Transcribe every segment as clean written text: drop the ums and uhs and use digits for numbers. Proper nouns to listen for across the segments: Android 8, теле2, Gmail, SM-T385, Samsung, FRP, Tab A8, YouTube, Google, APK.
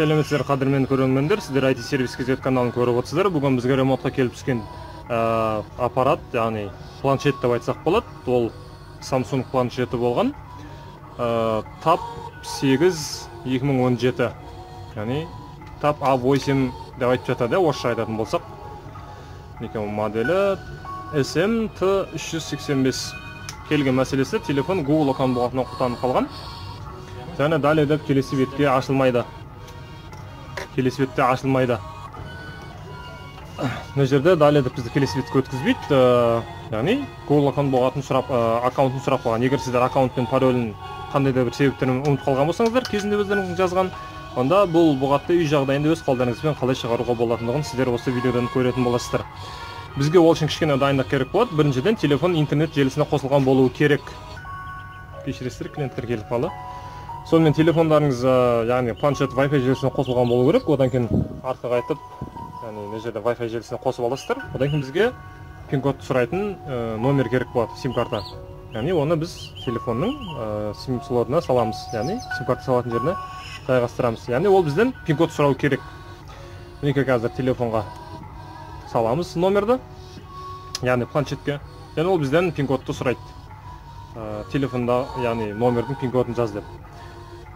Сәлеметсіздер, қадірмен көрермендер, сіздер IT сервис кезет каналын көріп отсыздар. Бүгін бізге ремонтқа келіп түскен аппарат, яғни планшет деп айтсақ болады. Ол Samsung планшеті болған. Tab 8 2017, яғни Tab A8 деп айтып жатады, орысша айтатын болсақ. Неке моделі SMT385. Келген мәселесі, телефон Google аккаунтынан құтанып қалған. Және дәлі деп келесі бетке ашылмайды. Келесі бетте ашылмайды. Мына жерде дәлі деп бізді келесі бетке өткізбейді. Яғни Google аккаунтын сұрап қалған. Егер сіздер аккаунт пен паролін қандай да бір себептермен ұмытып қалған болсаңыздар, кезінде өздеріңіз жазған, онда бұл бұғатты үй жағдайында өз қолдарыңызбен қалай шығаруға болатындығын сіздер осы видеодан көретін боласыздар. Бізге ол үшін кішкене дайындық керек болады. Біріншіден телефон интернет желісіне қосылған болуы керек. Кешіресіздер, клиенттер келіп қалды. Сонымен телефондарыңыз, яғни планшет Wi-Fi желісіне қосылған болу керек. Одан кейін артқа қайтып, яғни мына жерде Wi-Fi желісіне қосып аласыздар. Одан кейін бізге пин-кодты сұрайтын номер керек болады, сим-карта. Яғни оны біз телефонның сим-слотына саламыз, яғни сим-карта салатын жеріне тайғастырамыз. Яғни ол бізден пин-кодты сұрау керек. Мінекей қазір телефонға саламыз номерді, яғни планшетке, және ол бізден пин-кодты сұрайды. Телефонда, яғни номердің пин-кодын жаз деп.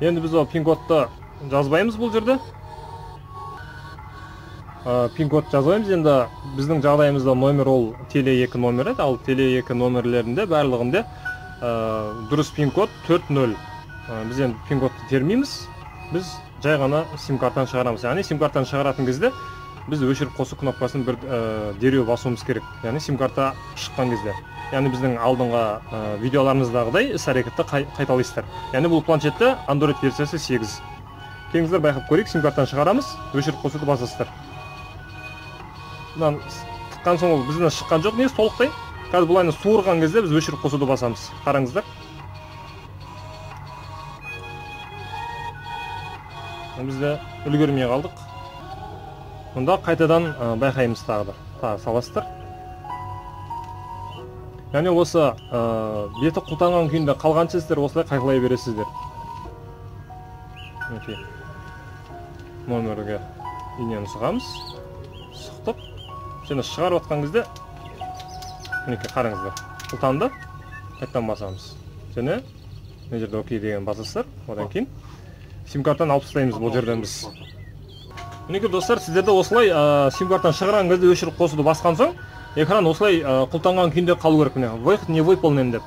Енді біз ол пин-кодты жазбаймыз бұл жерде. Пин-кодты жазбаймыз, енді біздің жағдайымызда номер ол теле2 номері, ал теле2 номерлерінде барлығында дұрыс пин-код 40. Біз енді пин-кодты термейміз, біз жай ғана сим-картаны шығарамыз. Яғни сим-картаны шығаратын кезде біз өшіріп қосу кнопкасын бір дереу басуымыз керек, яғни сим-карта шыққан кезде. Яғни біздің алдыңғы видеоларымыздағыдай іс-әрекетті қайталайсыздар. Яғни бұл планшетті Android версиясы 8. Келіңіздер, байқап көрейік, сим-картаны шығарамыз, өшіріп қосуды басасыздар. Мынан тыққан соң ол бізден шыққан жоқ, негізі толықтай. Қазір бұлайны суырған кезде біз өшіріп қосуды басамыз. Қараңыздар. Бізде үлгермей қалдық. Мұнда қайтадан байқаймыз тағыдыр, тағы саластыр. Яғни осы беті құлтанған күйінде қалған сіздер осылай қайқылай бересіздер. Номерге инені сұғамыз, сұқтып, және шығарып атқан кезде, қараңыздар, құлтанды, қайттан басамыз. Және, мен жерде ОК деген басасыздар, одан кейін сим-картаны алып тастаймыз бұл жерден біз. Мінекей достар, сіздерді осылай сим-картаны шығарған кезде өшіріп қосуды басқан соң экран осылай құлтанған күйінде қалу керек. Выход не выполнен деп.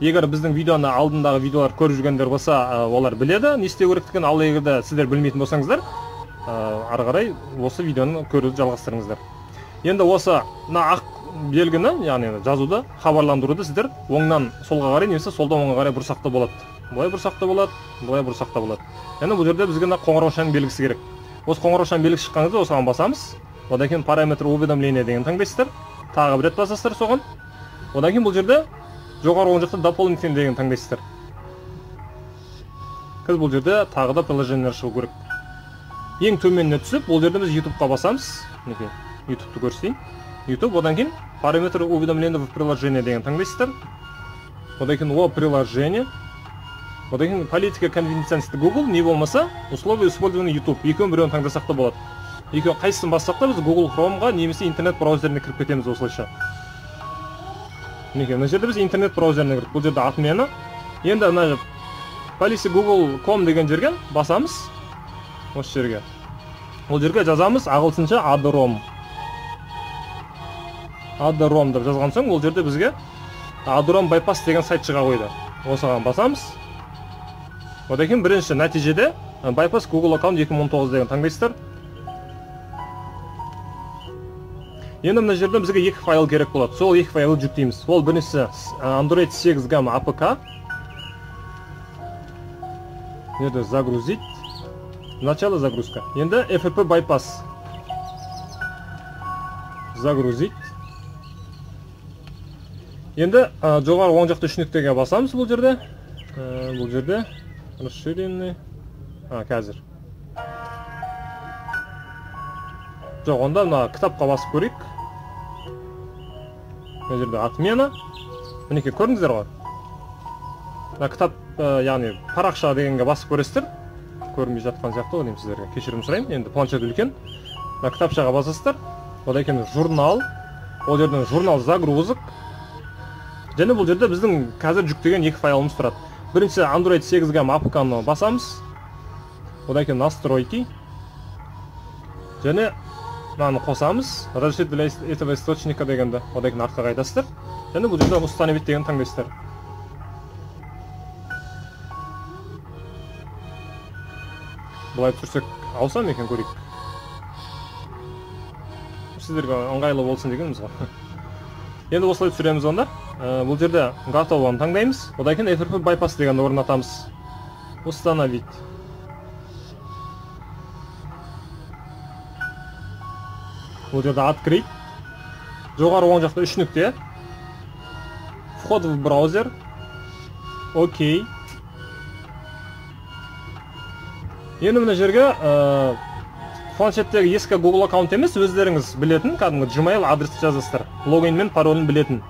Егер біздің видеоны алдындағы видеолар көріп жүргендер болса, олар біледі не істеу керектігін. Ал егер де сіздер білмейтін болсаңыздар, ары қарай осы видеоны көруді жалғастырыңыздар. Енді осы ақ белгіні, яғни жазуды, хабарландыруды сіздер оңнан солға қарай немесе солдан оңға қарай бұрсақта болады. Былай бұрсақта болады, былай бұрсақта болады. Яғни бұл жерде бізге қоңыраушаның белгісі керек. Осы қоңыраушаның белгісі шыққаныңызда осыған басамыз. Одан кейін параметр уведомления деген таңдайсыздар. Тағы бір рет басасыздар соған. Одан кейін бұл жерде жоғары оң жақта дополнительный деген таңдайсыздар. Қазір бұл жерде тағы да приложениелер шығу керек. Ең төменіне түсіп, бұл жерде біз YouTube-қа басамыз. Мінекей, YouTube-ты көрсетейін. YouTube, одан кейін параметр уведомления в приложении деген таңдайсыздар. Одан кейін о приложении. Одан кейін политика конвенциянсты Google, не болмаса, условия использования YouTube. Екеуін біреуін таңдасақ та болады. Екеуін қайсысын бассақ та біз Google Chrome'ға немесе интернет браузеріне кіріп кетеміз осылайша. Мына жерде біз интернет браузеріне кіріп, бұл жерде атмені. Енді мына policy google.com деген жерге басамыз. Осы жерге. Ол жерге жазамыз ағылшынша adrom. Adrom деп жазған соң, ол жерде бізге adrom bypass деген сайт шыға қойды. Осыған басамыз. Одан кейін бірінші нәтижеде Bypass Google аккаунт 2019 деген таңдайсыздар. Енді мына жерден бізге екі файл керек болады. Сол екі файлды жүктейміз. Ол біріншісі Android 8 Gamma APK. Енді загрузить. Начало загрузка. Енді FFP Bypass. Загрузить. Енді жоғары оң жақты үшініктеге басамыз бұл жерде. Бұл жерде расширенный, қазір жоқ, онда мына кітапқа басып көрейік. Мына жерде отмена. Мінекей көрдіңіздер ғой, мына кітап, яғни парақша дегенге басып көресіздер. көрінбей жатқан сияқты ғой, мен сіздерге кешірім сұраймын. Енді планшет үлкен, мына кітапшаға басасыздар, одан кейін журнал, ол жерден журнал загрузок, және бұл жерде біздің қазір жүктеген екі файлымыз тұрады. Бірінші Android 8-ге апканы басамыз, одан кейін настройки, және мынаны қосамыз, разрешить для этого источника дегенді, одан кейін артқа қайтасыздар, және бұл жерде установить деген таңдайсыздар. Былай түсірсек алсам екен, көрейік. Сіздерге ыңғайлы болсын дегеніміз ғой. Енді осылай түсіреміз онда. Бұл жерде готовыны таңдаймыз. Одан кейін FTP bypass дегенді орнатамыз. Установить. Бұл жерде открыть. Жоғары оң жақта үш нүкте. Вход в браузер. Окей. Енді мына жерге планшеттегі ескі Google аккаунт емес, өздеріңіз білетін кәдімгі Gmail адресті жазасыздар, логин мен паролін білетін.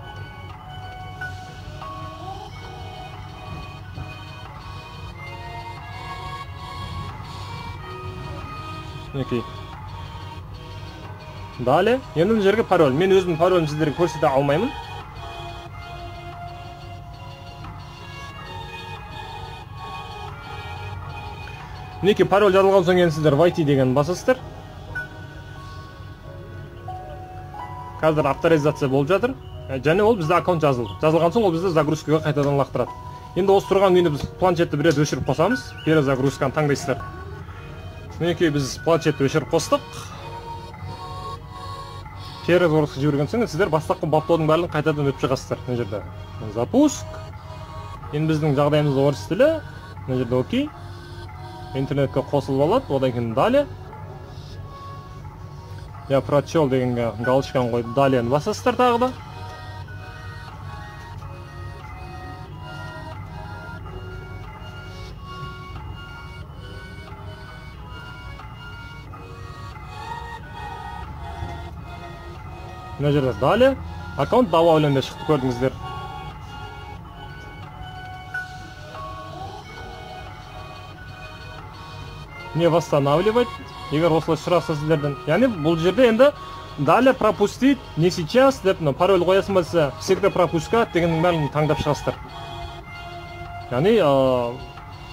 Окей. Далее, енді мына жерге пароль. Мен өзімнің паролін сіздерге көрсете алмаймын. Мінекей пароль жазылған соң енді сіздер войти деген басасыздар. Қазір авторизация болып жатыр. Және ол бізде аккаунт жазылды. Жазылған соң ол бізді загрузкаға қайтадан лақтырады. Енді осы тұрған күйінде біз планшетті біраз өшіріп қосамыз. Перезагрузканы таңдайсыздар. Мінекей біз планшетті өшіріп қостық. Перезагрузка жіберген соң сіздер бастапқы баптаудың барлығын қайтадан өтіп шығасыздар. Мына жерде запуск. Енді біздің жағдайымыз орыс тілі. Мына жерде окей. Интернетке қосылып алады, одан кейін далее. Я прочел дегенге галочканы қойып, далее басасыздар тағы да. Мына жерде далее. Аккаунт добавленде шықты, көрдіңіздер. Не восстанавливать, егер осылай сұраса сіздерден. Яғни бұл жерде енді далее пропустить, не сейчас деп, пароль қоясың болса, всегда пропускать дегеннің бәрін таңдап шығасыздар. Яғни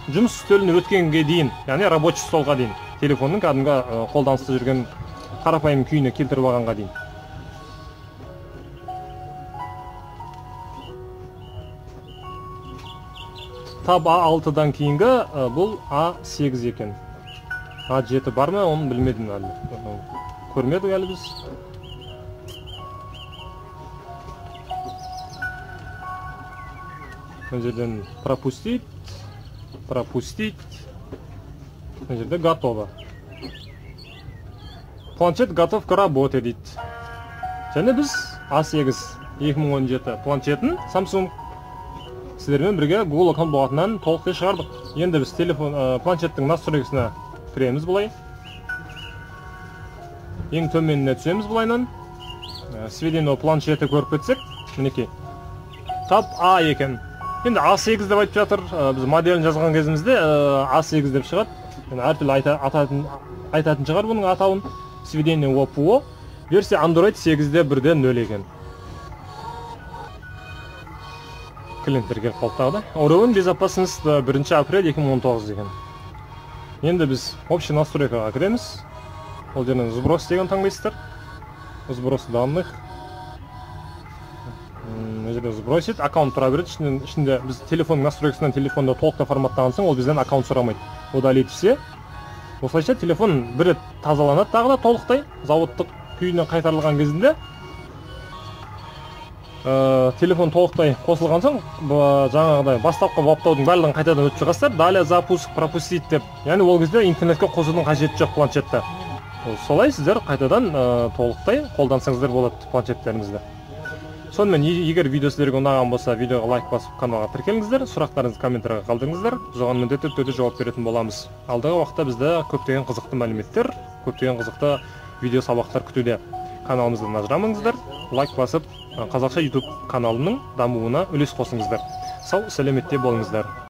жұмыс үстеліне өткенге дейін, яғни рабочий столға дейін, телефонның кәдімгі қолданыста жүрген қарапайым күйіне келтіріп алғанға дейін. Таб А8-дан кейінгі бұл А8 екен. А7 бар ма, оны білмедім әлі. Көрмедік әлі біз. Мына жерден пропустить, пропустить. Мына жерде готово. Планшет готов к работе дейді. Және біз А8 2017 планшетін Samsung сіздермен бірге Google аккаунт болғаннан толықтай шығардық. Енді біз планшеттің настройкасына кіреміз бұлай. Ең төменіне түсеміз бұлайнан. Сведение планшеті көріп кетсек, мінекей. Таб А екен. Енді А8 деп айтып жатыр. Біз моделін жазған кезімізде А8 деп шығады. Әртүрлі айтатын шығар бұның атауын. Сведение ОПО. Версия Android 8.1.0 екен. Клиенттерге қалыптағыда. Уровень безопасности 1 апрель 2019 деген. Енді біз общий настройкаға кіреміз. Ол жерден сброс деген таңдайсыздар. Сброс данных. Мына жерде сбросит, аккаунт тұра береді. Ішінде біз телефон настройкасынан телефонды толықтай форматтаған соң, ол бізден аккаунт сұрамайды. Удалить все. Осылайша телефон бір рет тазаланады тағы да толықтай. Заводтық күйіне қайтарылған кезінде телефон толықтай қосылған соң жаңағыдай бастапқы баптаудың барлығын қайтадан өтіп шығасыздар. Далее запуск пропустить деп. Яғни ол кезде интернетке қосудың қажеті жоқ планшетті. Солай сіздер қайтадан толықтай қолдансаңыздар болады планшеттеріңізді. Сонымен егер видео сіздерге ұнаған болса, видеоға лайк басып каналға тіркеліңіздер, сұрақтарыңызды комментарияға қалдырыңыздар. Жоған міндетті түрде жауап беретін боламыз. Алдағы уақытта бізді көптеген қызықты мәліметтер, көптеген қызықты видео сабақтар күтуде. Каналымыздан ажырамаңыздар, лайк басып, қазақша YouTube каналының дамуына үлес қосыңыздар. Сау-сәлеметте болыңыздар.